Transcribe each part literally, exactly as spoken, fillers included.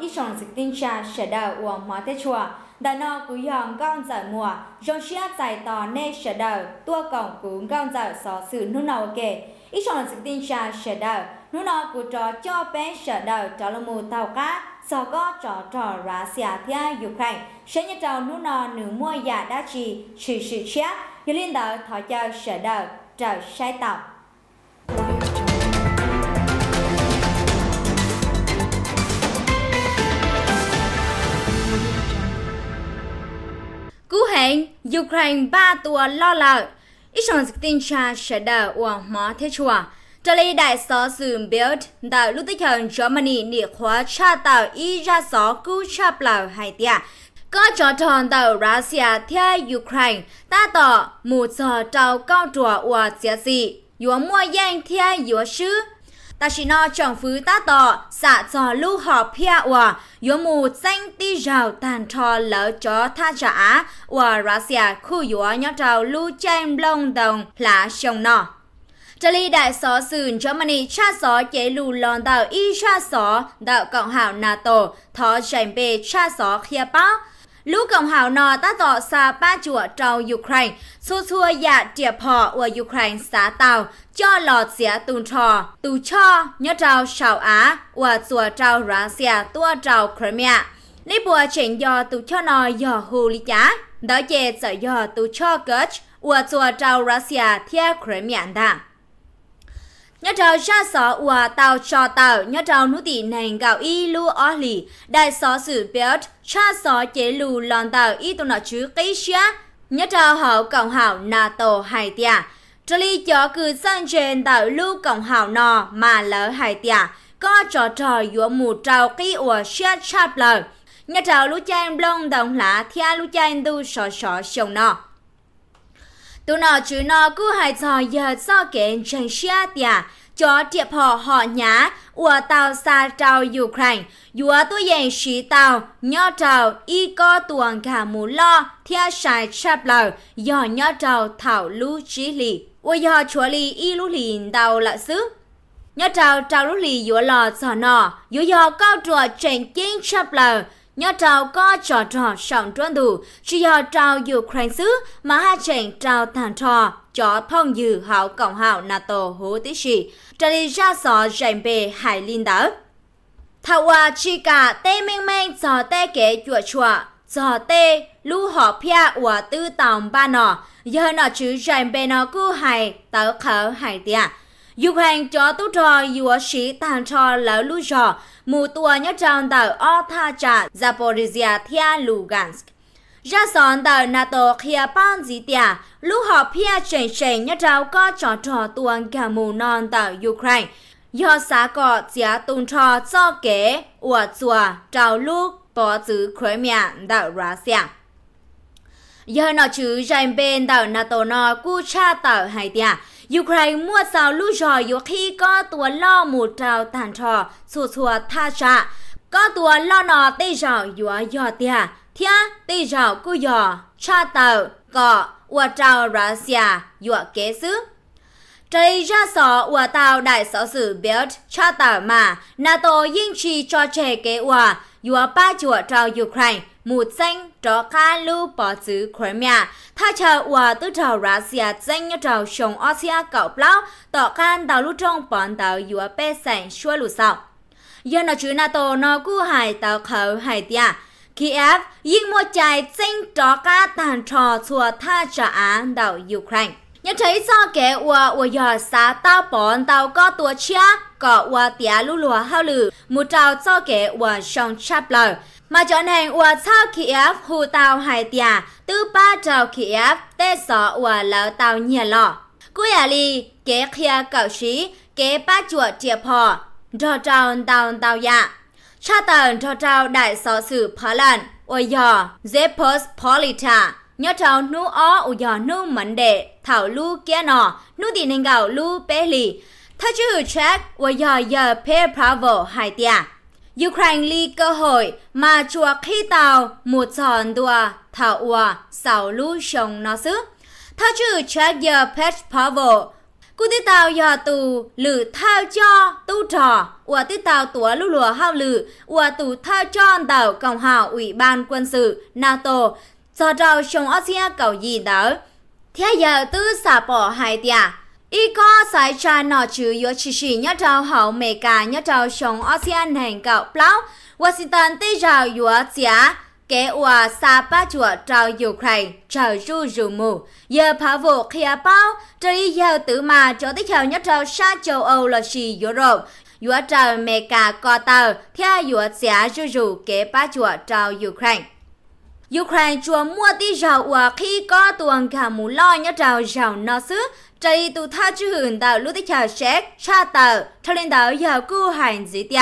ít sòng dịch tinh trà sẽ đào uổng hóa thế chùa đà nọ cúi hòn con giải mùa rong chia giải tò nê sẽ đào tua cổng cú con giải xó sự nô nào kể ít sòng dịch tinh trà sẽ đào nô nào cú trò cho bé sẽ đào trò là mù tàu cá xó có trò trò rá xả thia dục hành sẽ nhớ trò nô nào nửa mua giả đa trì chỉ sự chết như liên đạo thọ chờ sẽ đào trò sai tàu. Cứu hành, Ukraine ba tùa lo lợ. Ít sẵn dịch tình trà sẽ đỡ ủa mó thế chùa. Trở lấy đại só dường Bild, đỡ lúc tích hờn Germany nỉ khóa cha tàu y ra só cứu chạp lào hai tia. Có cho tròn tàu Russia theo Ukraine, ta tỏ mù giờ trào cao trùa ủa dịa dị. Dúa mua danh theo dúa sứ. Ta chỉ nói trọng phứ ta tỏ, xạ trò lưu họp phía ủa, dúa mù danh ti rào tàn trò lỡ chó tha trả á, ủa Russia khu dúa nhỏ trào lưu chanh lông đồng lá sông nọ. Trở lý đại só sườn Germany cha só chế lù lòn tàu y cha só, đạo cộng hảo NATO, thó chảnh bề cha só khía báo. Lũ cộng hào nò ta tỏ xa ba chùa trâu Ukraine, xua xua dạ triệp họ ở Ukraine xá tàu, cho lọt xía tùn trò, tù cho nhớ trâu Sảo Á, ở chùa trâu Russia tua trâu Crimea. Lý bùa chỉnh dò tù cho nò dò hù lý chá, đó chê sở dò tù cho KERCH, ở chùa trâu Russia theo Crimea đảng. Nhớ trào ra xó ua tàu cho tàu, nhớ trào nụ tỷ nành gạo y lưu ó lì, đại xó sử Bild, cha xó chế lù lòn tàu y tù nọ chứ ký xá, nhớ trào hậu cộng hảo NATO hai tia. Trở lý chó cử dân trên tàu lưu cộng hảo nọ mà lỡ hai tia, có trò trò dũa mù trào ký ua xá chạp lờ. Nhớ trào lũ chanh blông đồng lá thia lũ chanh đu xó xó xông nọ. Tụ nọ chứ nọ cứ hai trò giờ do kén tranh xá tia, cho tiệp họ họ nhá, ủa tàu xa trào Ukraine, dùa tôi dành xí tàu, nhó trào y có tuồng cả mù lo, theo sai chạp lờ, do nhó trào thảo lũ trí lì, ủa do chúa lì y lũ lì tàu lạ xứ. Nhó trào trào lũ lì dùa lò giò nọ, dùa do cao trùa tranh kinh chạp lờ, nhớ trào có trò trò sẵn trốn đủ, chỉ do trào Ukraine xứ mà hai chảnh trào thản trò, cho phong dư hảo cộng hảo NATO hố tí sĩ, trở đi ra xó rảnh bề hải linh đỡ. Thảo hòa chỉ cả tê mênh mênh giò tê kế chùa chùa, giò tê lũ họ phía ủa tư tòng ba nọ, giờ nọ chứ rảnh bề nó cứ hải tớ khở hải tía. Dục hành cho tốt trò dùa sĩ tàn trò lỡ lưu trò, mù tùa nhớ tròn tàu o tha trả Zaporizhia thia Lugansk. Ra xón tàu NATO khía bán dí tìa, lũ họ phía chảnh chảnh nhớ trào có trò trò tuồng cả mù non tàu Ukraine. Do xá cọ giá tùn trò cho kế, ủa chùa trào lũ bó chứ Crimea tàu Russia. Giờ nó chứ rành bên tàu NATO nó cu cha tàu hai tìa. Ukraine mua sao lũ rồi dù khi có tùa lo một trào tàn trò, xua xua tha trả. Có tùa lo nọ tê rào dùa dò tìa, thia tê rào cú dò, cha tàu, gọ, ua trào Russia, dùa kế xứ. Trời ra xó ua tàu đại xó sử Bild, cha tàu mà, NATO yên trì cho trẻ kế ua, dùa ba chùa trào Ukraine. Một danh trò khá lưu bỏ chứ Crimea, tha chờ ua tư trò Russia danh nhớ trò sông Osia cậu blau, tỏ khăn tàu lưu trong bọn tàu dùa bê sảnh xua lù sọc. Giờ nó chứ NATO nó cú hải tàu khẩu hải tìa. Kiev yên một chai danh trò khá tàn trò xua tha trả án tàu Ukraine. Nhớ thấy do kế ua ua dò xá tàu bọn tàu có tùa chia, có ua tía lưu lùa hao lử, một trò do kế ua sông chạp lờ. Mà chọn hành ua sao Kiev hù tàu hai tìa, tư ba trào Kiev tê xó ua lão tàu nhìa lọ. Cuối à lì, kế khía cậu sĩ, kế ba chùa triệp hò, rò trào tàu tàu dạ. Cha tàu rò trào đại xó sử Poland, ua dò, Zepos Polita, nhớ trào nụ ó ua dò nụ mấn đệ, thảo lũ kia nọ, nụ tì nền gạo lũ bê lì. Tha chữ Czech, ua dò dò Pê Pravo hai tìa. Ukraine li cơ hội mà chùa khi tàu một tròn đùa thảo ua sáu lũ sông nó xứ. Tha chữ Chagya Peshpavo Cô tí tao giờ tù lử thao cho tu trò, ủa tí tao tủa lũ lùa hao lử, ủa tù thao cho tàu cộng hào Ủy ban quân sự NATO, cho trao trong Asia cầu gì đó. Thế giờ tư xả bỏ hai tia. Y có sai cha nó chứ yếu chỉ chỉ nhớ trao hậu mẹ cả nhớ trao trong Asia hành cậu plau, Washington tây rào yếu chả. Kế ua xa ba chùa trao Ukraine trao ru rù mù. Giờ phá vụ khía bao, trời giờ tử mà cho tích hợp nhất trao xa châu Âu là xì Europe. Dù trao mẹ cả co tàu, theo dù xá rù rù kế ba chùa trao Ukraine. Ukraine chùa mua tí rào ua khi có tuần cả mù lo nhất trao rào nó xứ. Trời tù tha chư hưởng tàu lưu tích hợp xét, xa tàu, thao lên tàu giờ cư hành dĩ tìa.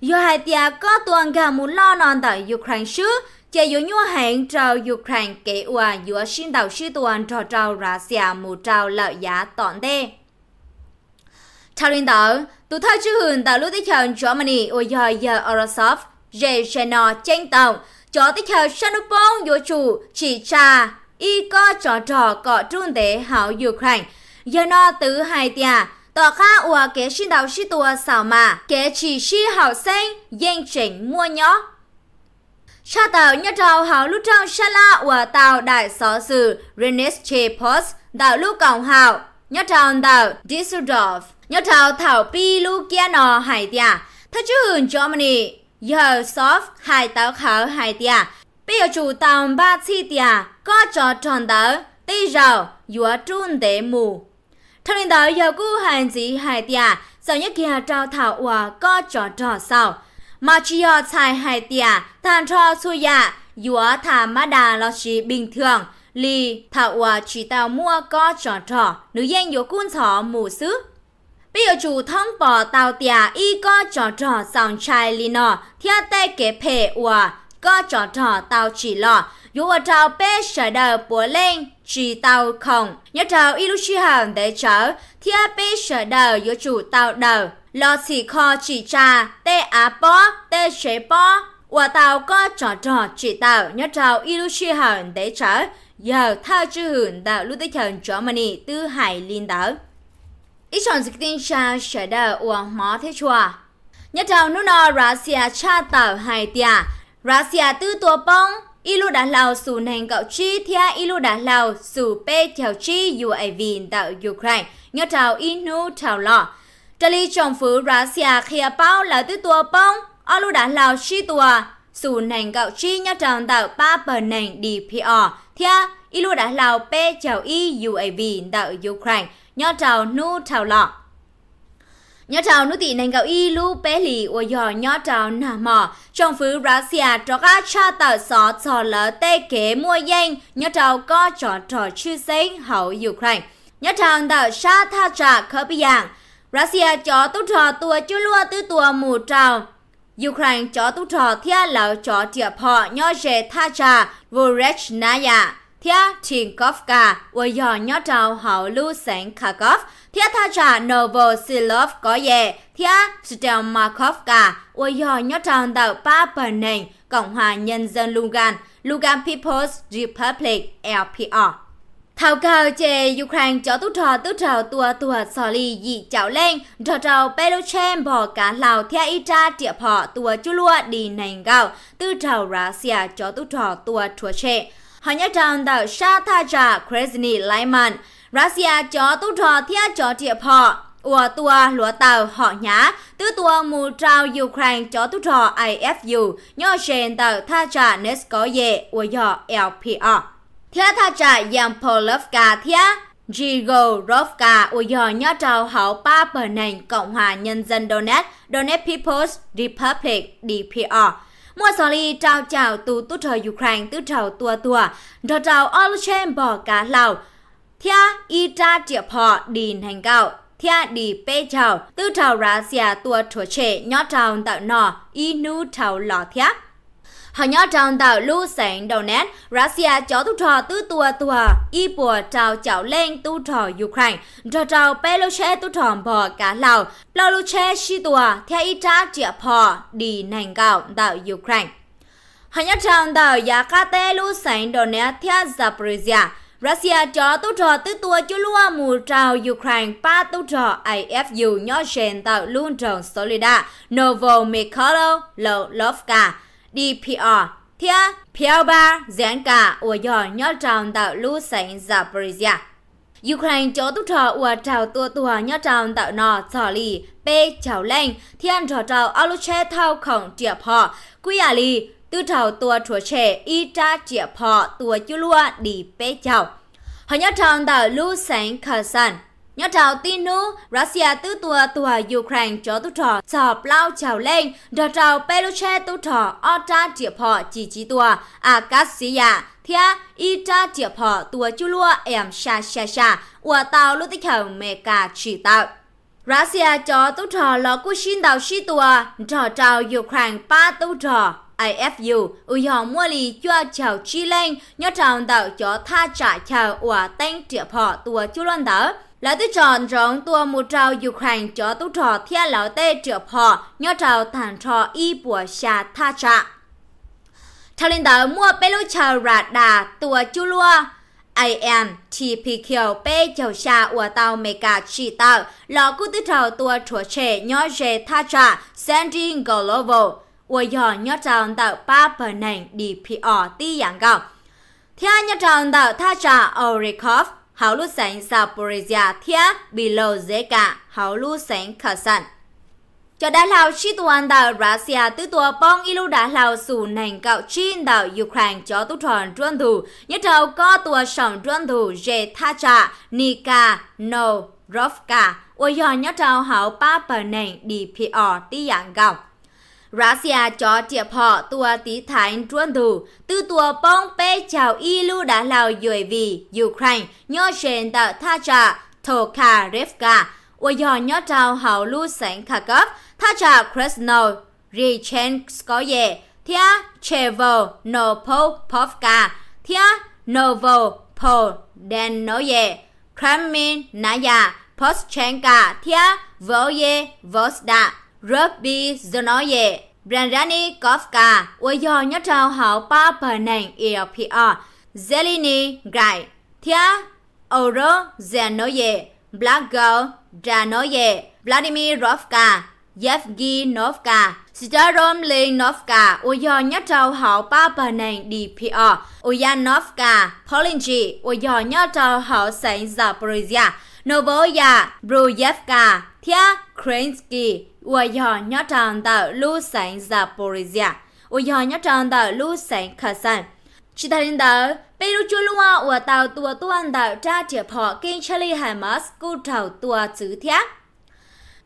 Dù hai tìa có tuần cả mù lo non tàu Ukraine xứ. Chế dù nhu hẹn trao Ukraine kế ua dù xin đảo sư tuần trò trao ra xìa mù trao lợi giá tọn đê. Chào linh tớ, tù thơ chư hưởng tàu lưu tích hợp Germany ua dò dờ Orosov, dê xeno chênh tổng, chó tích hợp Sanupong dù chủ chỉ trà, y có trò trò cọ trùn tế hảo Ukraine. Giờ nó tứ hai tìa, tỏ khá ua kế xin đảo sư tuần xảo mà, kế chỉ sư hảo xanh, dành chỉnh mua nhó. Cha tàu nhớ trao hào lúc trong xa la của tàu đại xó sử Renesse Post đạo lúc cộng hào nhớ trao tàu Düsseldorf nhớ trao thảo pi lúc kia nò hải tìa thật chứ hưởng Germany giờ soft hải tàu khảo hải tìa bây giờ chủ tàu ba chi tìa có cho tròn tàu tây rào dúa trùn tế mù thật nên tàu giờ cú hành dĩ hải tìa giờ nhớ kia trao thảo của có cho trò sau mà chỉ ở tại hai tia than cho suy dạ dúa thả má đà lo chỉ bình thường lì thảo quả chỉ tao mua có trò trò nữ danh dúa cún thỏ mù sứ bây giờ chủ thông bỏ tao tia y có trò trò sòng chai lì nọ theo tê kế phê quả có trò trò tao chỉ lọ dúa trao bê sở đờ búa lên chỉ tao không nhớ trao y lúc chi hàng để chở theo bê sở đờ dúa chủ tao đờ lo xì kho chỉ trà, tê á bó, tê chế bó. Ủa tàu có trò trò chỉ tàu nhớ trào y lưu chi hẳn để trở. Giờ thao chư hưởng tạo lưu tích hẳn Germany tư hải liên tớ. Ý chọn dịch tin trà sẽ đờ uống mó thế chùa. Nhớ trào nụ nọ Russia cha tàu hai tìa. Russia tư tùa bông. Y lưu đã lào xù nền cậu chi thia y lưu đã lào xù bê theo chi u a vê tạo Ukraine. Nhớ trào y nụ trào lọ. Trả lý trọng phứ Russia khía bao là tư tùa bông, ở lưu đã lào chi tùa. Dù nành gạo chi nhá trọng tạo ba bần nành đê pê rờ, thia y lưu đã lào bê chào y u a vê tạo Ukraine, nhá trọng nụ trào lọ. Nhá trọng nụ tị nành gạo y lưu bê lì ua dò nhá trọng nà mò. Trọng phứ Russia trọc á cha tạo xó trò lỡ tê kế mua danh, nhá trọng có trò trò chư xanh hậu Ukraine. Nhá trọng tạo xa tha trà khớ bì dạng. Russia chó tốt trò tùa chú lua tư tùa mù trào. Ukraine chó tốt trò thia lão chó tiệp họ nhó dễ tha trà Vorechnaya, thia Tinkovka, ua dò nhó trào hảo lưu sánh Kharkov, thia tha trà Novosilov có dễ, thia Stelmakovka, ua dò nhó trào tạo ba bần nền, Cộng hòa Nhân dân Lugan, Lugan People's Republic, lờ pê rờ. Thảo cao chê Ukraine cho tút trò tút trò tùa tùa xò lì dị chảo lên trò trò Beluchem bỏ cá lào theo y tra tiệp họ tùa chú lua đi nành gạo tư trò Russia cho tút trò tùa chùa chê. Họ nhớ trọng tạo xa tha trà Krasny Lyman Russia cho tút trò theo cho tiệp họ ua tùa lúa tàu họ nhá tư tùa mù trao Ukraine cho tút trò i ép u nhớ chênh tạo tha trà Neskoye ua dò lờ pê rờ. Thia tha trà Yampolovka thia Jigorovka ủa dò nhó trào hảo ba bờ nành Cộng hòa Nhân dân Donetsk, Donetsk People's Republic, đê pê rờ. Mua xò lì trao trào tù tù trò Ukraine tù trào tùa tùa, trò trào Oluchem bò cá lào, thia y tra triệp họ đi nành gạo, thia đi bê trào, tù trào Russia tùa trò trẻ nhó trào tạo nò, y nu trào lò thiác. Họ nhớ trọng tạo lưu sánh Donetsk, Russia cho tù trò tứ tùa tùa, y bùa trào chảo lên tù trò Ukraine, trò trào Beluche tù trò bò cá lào, Beluche si tùa, theo y trá trịa bò, đi nành gạo tạo Ukraine. Họ nhớ trọng tạo giá cá tê lưu sánh Donetsk theo Zaporizhia, Russia cho tố trò tứ tua cho lua mù trào Ukraine ba tố trò a ép u nhỏ trên tạo luôn tròn Solida Novomykhaililovka đê pê rờ thia Piauba dán cả ủa giò nhỏ tròn tạo lưu sánh Zaporizhia. Ukraine cho tố trò ủa trào tua tua nhỏ tròn tạo nọ xỏ lì bê chào lên thiên trò trào aluche thao khổng triệp họ quý à lì tư trào tua chúa trẻ y tra triệp họ tua chú lua đi bê chào. Họ nhỏ tròn tạo lưu sánh Kherson. Nhỏ trào tin nu, Russia tứ tua tua Ukraine cho tố trò sọp lao chào lên trò trào Peluche tố trò o tra triệp họ chỉ trí tua Akasia thia y tra triệp họ tua chú lua em xa xa xa ủa tàu lưu tích hầu mê cả chỉ tạo. Russia cho tố trò lò cú xin đào xí tua trò trào Ukraine ba tố trò a ép u ủi họ mua lì cho chào chi lên nhỏ trào tạo cho tha trả chào ủa tên triệp họ tua chú loan đỡ. Là tư tròn rộng tua một trào Ukraine cho tố trò thia lão tê trượp họ nhỏ trào thản trò y bùa xa tha trạ. Thao lên tớ mua bê lô trào rạt đà tua chú lua a em tê pê ca bê chào xa ua tàu mê cả trị tạo lọ cú tư trào tua chúa trẻ nhỏ dê tha trạ Sandy Golovo ua dò nhỏ trào tạo ba bờ nành đê pê rờ tí dạng gạo. Thia nhỏ trào tạo tha trạ Orikov hảo lưu sánh Zaporizhia thia below dễ cả hảo lưu sánh Kherson. Cho đá lao chi tuan đảo Russia tứ tua bong ilu đá lao sủ nành cạo chin đảo Ukraine cho tụ tròn truân thủ nhất đầu có tua sòng truân thủ dễ tha trả Nika Norovka ôi giò nhất đầu hảo ba bờ nành đê pê rờ tí dạng gạo. Russia cho triệp họ tua tí thái truân thủ tư tua bong pe chào y lưu đá lao dùi vì Ukraine nhớ trên tạo tha trà Tokarevka ủa dò nhớ trao hảo lưu sánh Kharkov tha trà Krasno Richenskoye thia Chevonopopovka thia Novopodenoye Kraminaya Postchenka thia Voyevosda Ruby Zonoye Brandranikovka ủa dò nhớ trao hảo ba bờ nành e pê rờ Zeleny Gai thia Oro Zanoye Blago Janoye Vladimirovka Yevgenovka Staromlinovka ủa dò nhớ trao hảo ba bờ nành đê pê rờ Uyanovka Polinji ủa dò nhớ trao hảo sánh Zaporizhia Novoya Bruyevka thia Krensky ủa dò nhớ trao tạo lưu sánh Zaporizhia ủa dò nhớ trao tạo lưu sánh Kherson. Chỉ ta đến đó, Peru chua lua ủa tàu tua tuan tạo tra triệp họ kinh Charlie Hamas cú trào tua chữ thiác.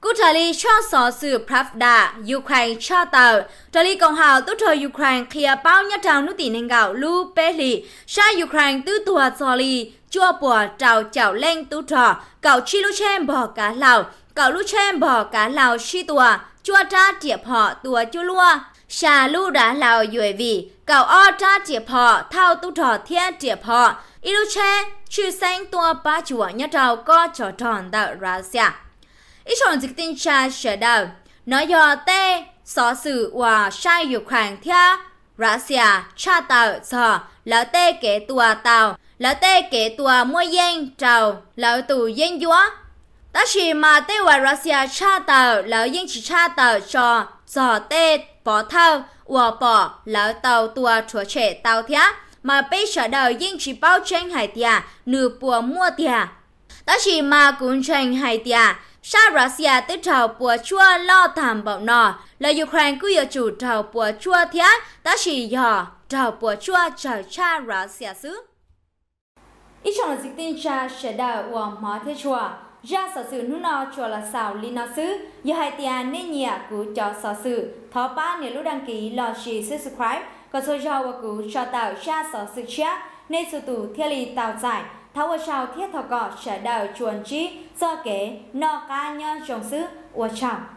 Cú Charlie cho xó sự Pravda, Ukraine cho tàu. Charlie cộng hào tốt trò Ukraine khía bao nhá trào nút tỉ nền gạo lưu bê lì. Sa Ukraine tư tua Charlie chua bùa trào chảo lên tốt trò. Cậu chi lưu chêm bỏ cá lào, cậu lưu chêm bỏ cá lào chi tua. Chua tra triệp họ tua chua lua. Xà lưu đá lào dùi vì cậu o tra triệp họ thao tu trò thiên triệp họ iluche chư xanh tua ba chùa nhá trào co trò tròn tạo Russia ít chọn dịch tin cha sửa đầu nói do tê xó sự hòa sai Ukraine thia Russia cha tạo sò lão tê kế tua tàu lão tê kế tua mua danh trào lão tù danh dúa ta chỉ mà tê hòa Russia cha tạo lão danh chỉ cha tạo cho sò tê bỏ thao ủa bỏ lão tàu tua chúa trẻ tàu thía mà bây giờ đầu yên chỉ bao tranh hải tìa nửa bùa mua tìa đó chỉ mà cũng tranh hải tìa sa Russia tứ trào bùa chua lo thảm bạo nọ là Ukraine cứ yêu chủ trào bùa chua thía đó chỉ dò trào bùa chua trào cha Russia xứ ít chọn dịch tin cha sẽ đào ủa mỏ thế chùa ra sở sự nút nọ chùa là xào lina xứ giờ hai tia nên nhỉ cứ cho sở sự thọ ba nếu lúc đăng ký lò chỉ subscribe còn số giàu và cứ cho tạo ra sở sự chat nên sự tủ theo lì tạo giải tháo ở sao thiết thọ cọ sẽ đào chuồn chi do kế nọ ca nhau trồng xứ uo chảo.